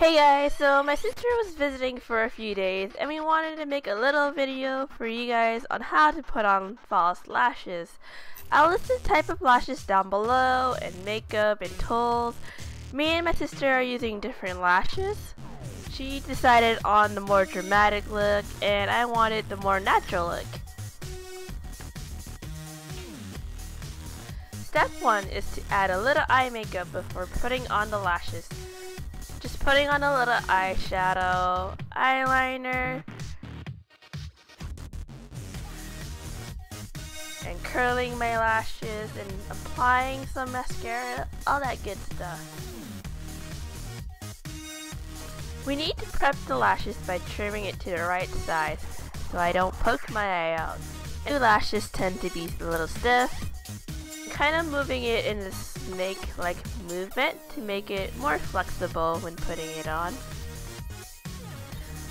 Hey guys, so my sister was visiting for a few days and we wanted to make a little video for you guys on how to put on false lashes. I'll list the type of lashes down below and makeup and tools. Me and my sister are using different lashes. She decided on the more dramatic look and I wanted the more natural look. Step 1 is to add a little eye makeup before putting on the lashes. Just putting on a little eyeshadow, eyeliner, and curling my lashes and applying some mascara, all that good stuff. We need to prep the lashes by trimming it to the right size so I don't poke my eye out. New lashes tend to be a little stiff. Kind of moving it in a snake-like movement to make it more flexible when putting it on.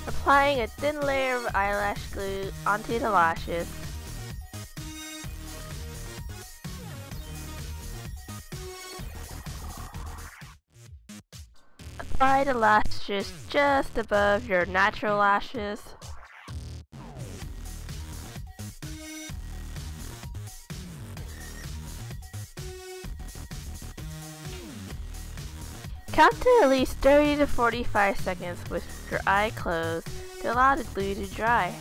Applying a thin layer of eyelash glue onto the lashes. Apply the lashes just above your natural lashes. Count to at least 30 to 45 seconds with your eye closed to allow the glue to dry.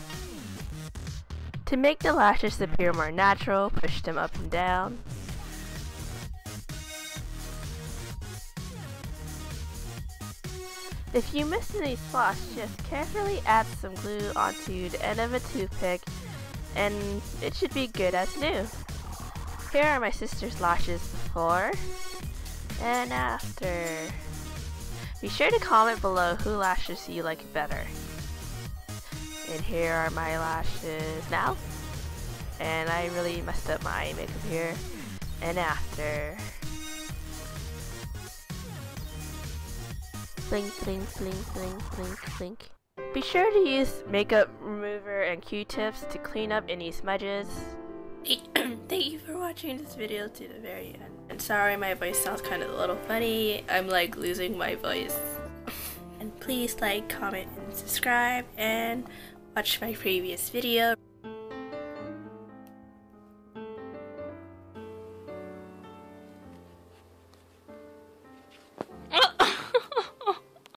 To make the lashes appear more natural, push them up and down. If you miss any spots, just carefully add some glue onto the end of a toothpick and it should be good as new. Here are my sister's lashes before and after. Be sure to comment below who lashes you like better. And here are my lashes now. And I really messed up my makeup here. And after. Blink, blink, blink, blink, blink, blink. Be sure to use makeup remover and Q-tips to clean up any smudges. Thank you for watching this video to the very end. And sorry my voice sounds kind of a little funny. I'm like losing my voice. And please like, comment, and subscribe and watch my previous video.